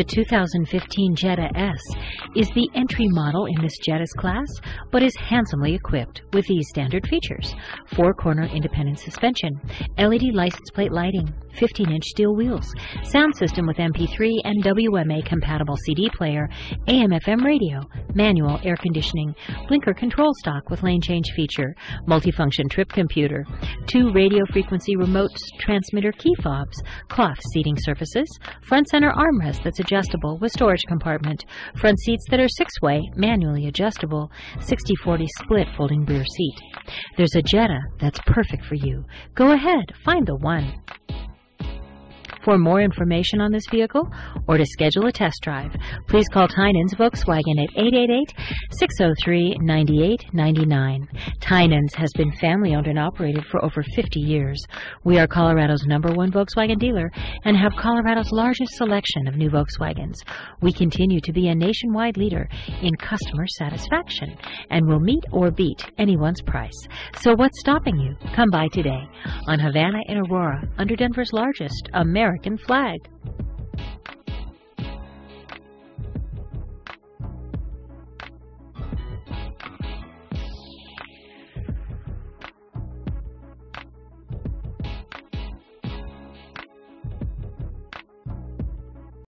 The 2015 Jetta S is the entry model in this Jetta's class, but is handsomely equipped with these standard features: four-corner independent suspension, LED license plate lighting, 15-inch steel wheels, sound system with MP3 and WMA compatible CD player, AM/FM radio, manual air conditioning, blinker control stock with lane change feature, multifunction trip computer, 2 radio frequency remote transmitter key fobs, cloth seating surfaces, front center armrest that's adjustable with storage compartment, front seats that are 6-way, manually adjustable, 60/40 split folding rear seat. There's a Jetta that's perfect for you. Go ahead, find the one. For more information on this vehicle or to schedule a test drive, please call Tynan's Volkswagen at 888-603-9899. Tynan's has been family-owned and operated for over 50 years. We are Colorado's #1 Volkswagen dealer and have Colorado's largest selection of new Volkswagens. We continue to be a nationwide leader in customer satisfaction and will meet or beat anyone's price. So what's stopping you? Come by today on Havana in Aurora, under Denver's largest American flag.